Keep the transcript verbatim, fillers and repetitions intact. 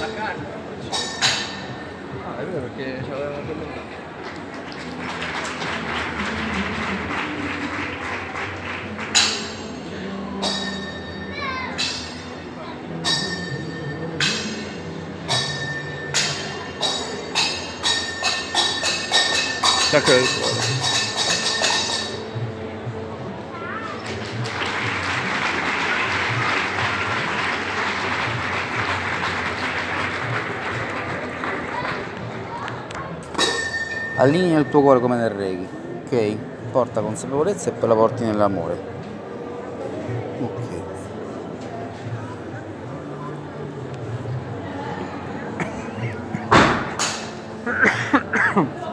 La carta. Ah, è vero perché ci avevano commentato. Danke. Allinea il tuo cuore come nel Reiki, ok? Porta consapevolezza e poi la porti nell'amore. Ok.